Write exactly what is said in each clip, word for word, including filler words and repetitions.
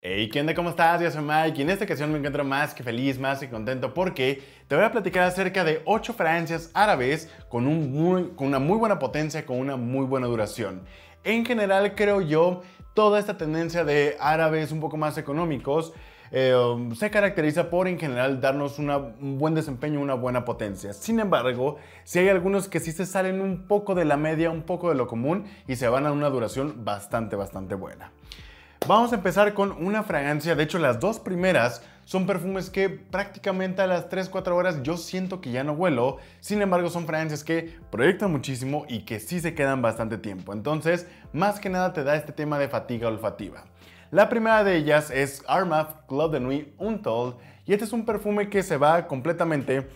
Hey, ¿qué onda? ¿Cómo estás? Yo soy Mike y en esta ocasión me encuentro más que feliz, más que contento porque te voy a platicar acerca de ocho fragancias árabes con, un muy, con una muy buena potencia, con una muy buena duración. En general, creo yo, toda esta tendencia de árabes un poco más económicos eh, se caracteriza por, en general, darnos una, un buen desempeño, una buena potencia. Sin embargo, sí hay algunos que sí se salen un poco de la media, un poco de lo común y se van a una duración bastante, bastante buena. Vamos a empezar con una fragancia, de hecho las dos primeras son perfumes que prácticamente a las tres cuatro horas yo siento que ya no huelo, sin embargo son fragancias que proyectan muchísimo y que sí se quedan bastante tiempo, entonces más que nada te da este tema de fatiga olfativa. La primera de ellas es Armaf Club de Nuit Untold y este es un perfume que se va completamente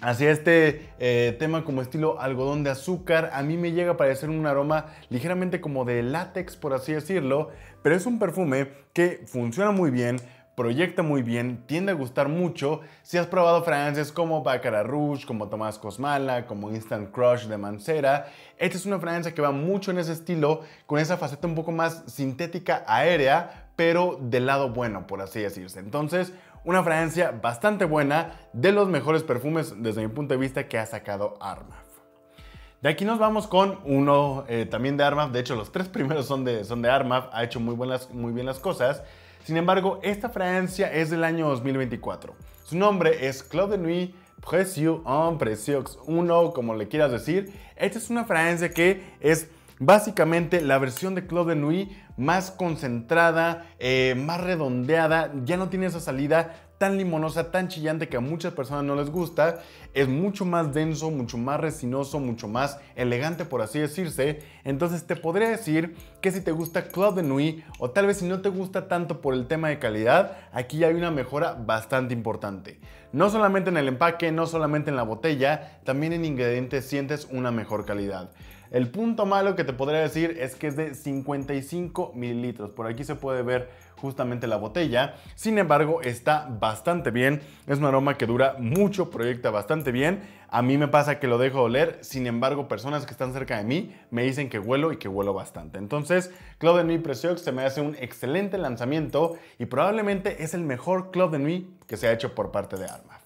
hacia este eh, tema como estilo algodón de azúcar. A mí me llega a parecer un aroma ligeramente como de látex, por así decirlo, pero es un perfume que funciona muy bien, proyecta muy bien, tiende a gustar mucho. Si has probado fragancias como Baccarat Rouge, como Tomás Cosmala, como Instant Crush de Mancera, esta es una fragancia que va mucho en ese estilo, con esa faceta un poco más sintética, aérea, pero del lado bueno, por así decirse. Entonces, una fragancia bastante buena, de los mejores perfumes, desde mi punto de vista, que ha sacado Armaf. De aquí nos vamos con uno eh, también de Armaf. De hecho, los tres primeros son de, son de Armaf. Ha hecho muy, buenas, muy bien las cosas. Sin embargo, esta fragancia es del año dos mil veinticuatro. Su nombre es Claude de Nuit, Précieux, un, Précieux uno, como le quieras decir. Esta es una fragancia que es básicamente la versión de Club de Nuit más concentrada, eh, más redondeada, ya no tiene esa salida tan limonosa, tan chillante que a muchas personas no les gusta. Es mucho más denso, mucho más resinoso, mucho más elegante, por así decirse. Entonces te podría decir que si te gusta Club de Nuit o tal vez si no te gusta tanto por el tema de calidad, aquí hay una mejora bastante importante. No solamente en el empaque, no solamente en la botella, también en ingredientes sientes una mejor calidad. El punto malo que te podría decir es que es de cincuenta y cinco mililitros. Por aquí se puede ver justamente la botella. Sin embargo, está bastante bien. Es un aroma que dura mucho, proyecta bastante bien. A mí me pasa que lo dejo oler. Sin embargo, personas que están cerca de mí me dicen que huelo y que huelo bastante. Entonces, Club de Nuit Précieux se me hace un excelente lanzamiento y probablemente es el mejor Club de Nuit que se ha hecho por parte de Armaf.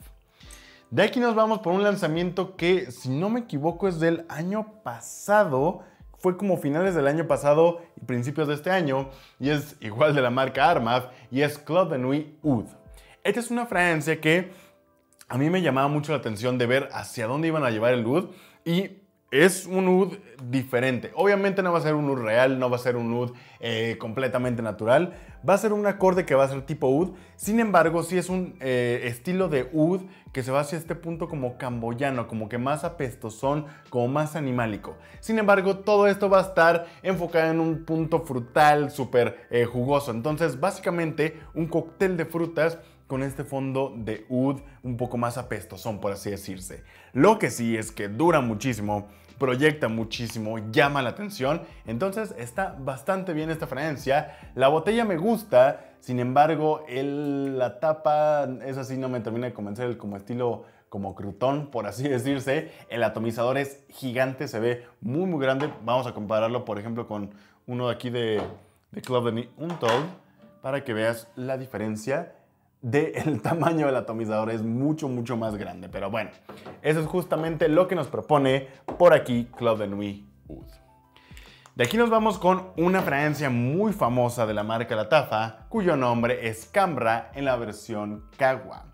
De aquí nos vamos por un lanzamiento que, si no me equivoco, es del año pasado. Fue como finales del año pasado y principios de este año. Y es igual de la marca Armaf y es Club de Nuit Oud. Esta es una fragancia que a mí me llamaba mucho la atención de ver hacia dónde iban a llevar el oud. Y es un oud diferente. Obviamente no va a ser un oud real, no va a ser un oud eh, completamente natural. Va a ser un acorde que va a ser tipo oud. Sin embargo, sí es un eh, estilo de oud que se va hacia este punto como camboyano, como que más apestosón, como más animálico. Sin embargo, todo esto va a estar enfocado en un punto frutal súper eh, jugoso. Entonces, básicamente, un cóctel de frutas con este fondo de oud un poco más apestosón, por así decirse. Lo que sí es que dura muchísimo, proyecta muchísimo, llama la atención. Entonces está bastante bien esta fragancia. La botella me gusta, sin embargo, el, la tapa, esa sí no me termina de convencer, el como estilo como crutón, por así decirse. El atomizador es gigante, se ve muy, muy grande. Vamos a compararlo, por ejemplo, con uno de aquí de, de Club de Nuit Untold para que veas la diferencia. Del tamaño del atomizador es mucho, mucho más grande. Pero bueno, eso es justamente lo que nos propone por aquí Club de Nuit Oud. De aquí nos vamos con una fragancia muy famosa de la marca Lattafa, cuyo nombre es Cambra en la versión Qahwa.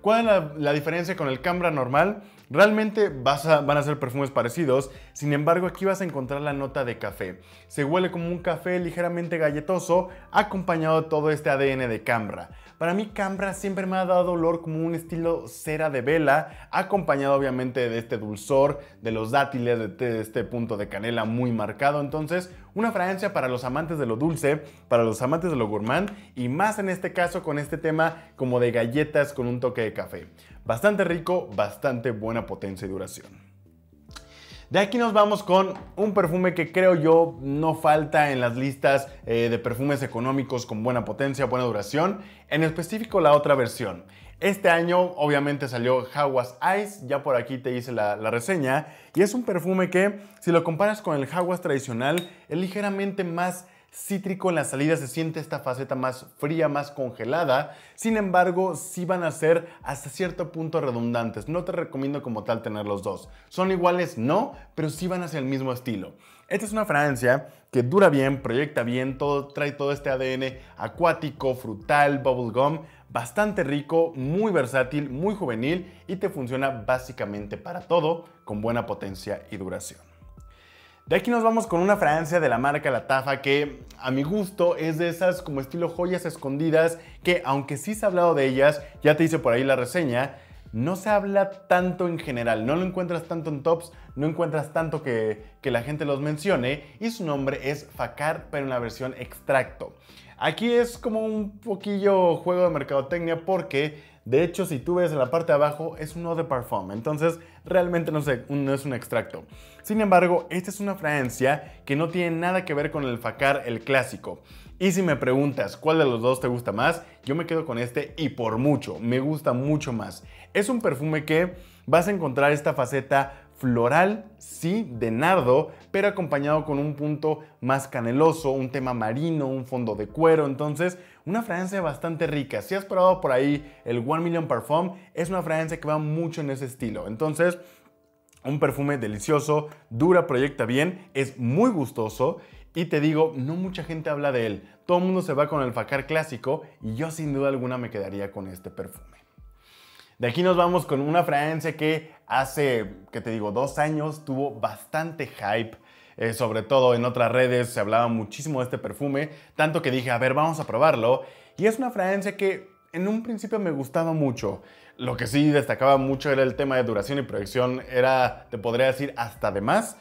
¿Cuál es la, la diferencia con el Cambra normal? Realmente vas a, van a ser perfumes parecidos, sin embargo aquí vas a encontrar la nota de café. Se huele como un café ligeramente galletoso, acompañado de todo este A D N de Cambra. Para mí Cambra siempre me ha dado olor como un estilo cera de vela, acompañado obviamente de este dulzor, de los dátiles, de, de este punto de canela muy marcado. Entonces, una fragancia para los amantes de lo dulce, para los amantes de lo gourmand, y más en este caso con este tema como de galletas con un toque de café. Bastante rico, bastante buena potencia y duración. De aquí nos vamos con un perfume que creo yo no falta en las listas eh, de perfumes económicos con buena potencia, buena duración. En específico la otra versión. Este año obviamente salió Jawas Ice, ya por aquí te hice la, la reseña. Y es un perfume que si lo comparas con el Jawas tradicional es ligeramente más cítrico en la salida, se siente esta faceta más fría, más congelada. Sin embargo, sí van a ser hasta cierto punto redundantes. No te recomiendo como tal tener los dos. Son iguales, no, pero sí van hacia el mismo estilo. Esta es una fragancia que dura bien, proyecta bien, todo, trae todo este A D N acuático, frutal, bubblegum, bastante rico, muy versátil, muy juvenil y te funciona básicamente para todo, con buena potencia y duración. De aquí nos vamos con una fragancia de la marca Lattafa que a mi gusto es de esas como estilo joyas escondidas que, aunque sí se ha hablado de ellas, ya te hice por ahí la reseña, no se habla tanto en general, no lo encuentras tanto en tops, no encuentras tanto que, que la gente los mencione, y su nombre es Fakhar, pero en la versión extracto. Aquí es como un poquillo juego de mercadotecnia porque, de hecho, si tú ves en la parte de abajo, es un eau de parfum, entonces realmente no, sé, no es un extracto. Sin embargo, esta es una fragancia que no tiene nada que ver con el Fakhar, el clásico. Y si me preguntas cuál de los dos te gusta más, yo me quedo con este y por mucho, me gusta mucho más. Es un perfume que vas a encontrar esta faceta floral, sí, de nardo, pero acompañado con un punto más caneloso, un tema marino, un fondo de cuero, entonces una fragancia bastante rica. Si has probado por ahí el One Million Parfum, es una fragancia que va mucho en ese estilo. Entonces, un perfume delicioso, dura, proyecta bien, es muy gustoso y te digo, no mucha gente habla de él. Todo el mundo se va con el Fakhar clásico y yo sin duda alguna me quedaría con este perfume. De aquí nos vamos con una fragancia que hace, que te digo, dos años tuvo bastante hype. Eh, sobre todo en otras redes se hablaba muchísimo de este perfume, tanto que dije, a ver, vamos a probarlo. Y es una fragancia que en un principio me gustaba mucho. Lo que sí destacaba mucho era el tema de duración y proyección. Era, te podría decir, hasta de más.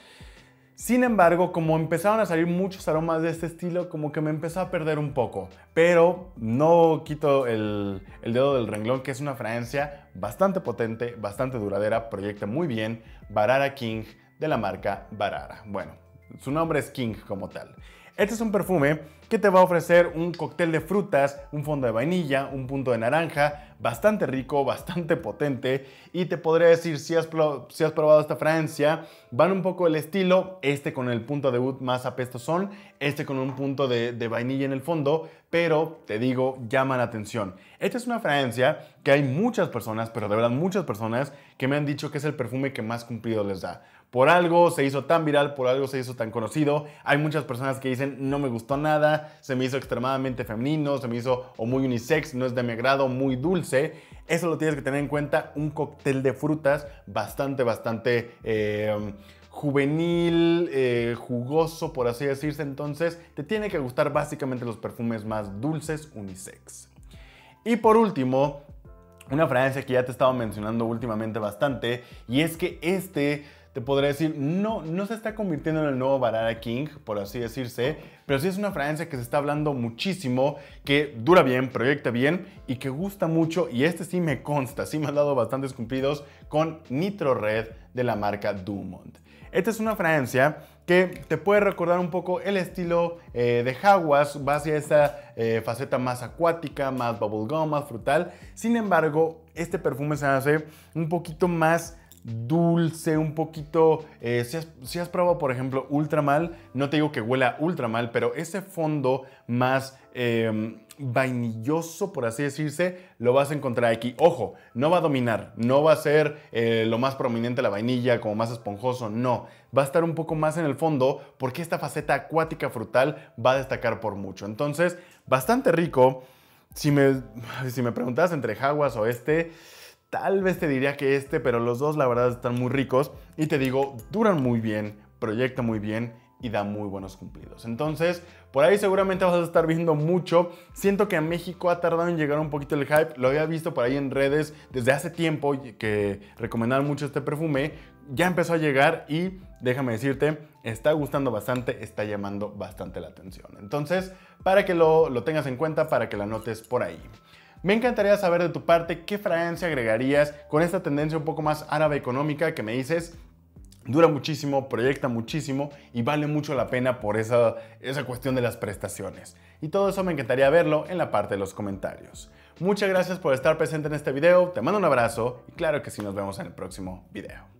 Sin embargo, como empezaron a salir muchos aromas de este estilo, como que me empezó a perder un poco. Pero no quito el, el dedo del renglón, que es una fragancia bastante potente, bastante duradera, proyecta muy bien. Barara King, de la marca Barara. Bueno, su nombre es King como tal. Este es un perfume que te va a ofrecer un cóctel de frutas, un fondo de vainilla, un punto de naranja, bastante rico, bastante potente. Y te podría decir, si has, si has probado esta fragancia, van un poco el estilo, este con el punto de oud más apestosón, este con un punto de, de vainilla en el fondo, pero te digo, llama la atención. Esta es una fragancia que hay muchas personas, pero de verdad muchas personas, que me han dicho que es el perfume que más cumplido les da. Por algo se hizo tan viral, por algo se hizo tan conocido. Hay muchas personas que dicen, no me gustó nada, se me hizo extremadamente femenino, se me hizo o muy unisex, no es de mi agrado, muy dulce. Eso lo tienes que tener en cuenta. Un cóctel de frutas bastante, bastante eh, juvenil, eh, jugoso, por así decirse. Entonces, te tiene que gustar básicamente los perfumes más dulces, unisex. Y por último, una fragancia que ya te he estado mencionando últimamente bastante, y es que este, te podría decir, no, no se está convirtiendo en el nuevo Barara King, por así decirse, pero sí es una fragancia que se está hablando muchísimo, que dura bien, proyecta bien y que gusta mucho. Y este sí me consta, sí me han dado bastantes cumplidos con Nitro Red, de la marca Dumont. Esta es una fragancia que te puede recordar un poco el estilo eh, de Jawas, va hacia esa eh, faceta más acuática, más bubblegum, más frutal. Sin embargo, este perfume se hace un poquito más dulce, un poquito, eh, si, has, si has probado por ejemplo Ultramal, no te digo que huela ultra mal, pero ese fondo más eh, vainilloso, por así decirse, lo vas a encontrar aquí. Ojo, no va a dominar, no va a ser eh, lo más prominente la vainilla, como más esponjoso, no, va a estar un poco más en el fondo, porque esta faceta acuática frutal va a destacar por mucho. Entonces, bastante rico. Si me, si me preguntas entre Jawas o este, tal vez te diría que este, pero los dos la verdad están muy ricos y te digo, duran muy bien, proyecta muy bien y da muy buenos cumplidos. Entonces, por ahí seguramente vas a estar viendo mucho. Siento que a México ha tardado en llegar un poquito el hype. Lo había visto por ahí en redes desde hace tiempo que recomendaban mucho este perfume. Ya empezó a llegar y déjame decirte, está gustando bastante, está llamando bastante la atención. Entonces, para que lo, lo tengas en cuenta, para que la notes por ahí. Me encantaría saber de tu parte qué fragancia agregarías con esta tendencia un poco más árabe económica que me dices dura muchísimo, proyecta muchísimo y vale mucho la pena por esa, esa cuestión de las prestaciones. Y todo eso me encantaría verlo en la parte de los comentarios. Muchas gracias por estar presente en este video, te mando un abrazo y claro que sí, nos vemos en el próximo video.